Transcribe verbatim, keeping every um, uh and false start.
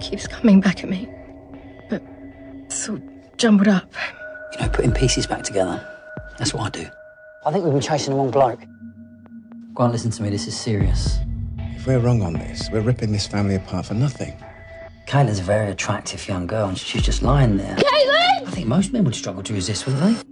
keeps coming back at me, but so jumbled up. You know, putting pieces back together, that's what I do. I think we've been chasing the wrong bloke. Grant, listen to me, this is serious. If we're wrong on this, we're ripping this family apart for nothing. Kayla's a very attractive young girl and she's just lying there. Caitlin! I think most men would struggle to resist, wouldn't they?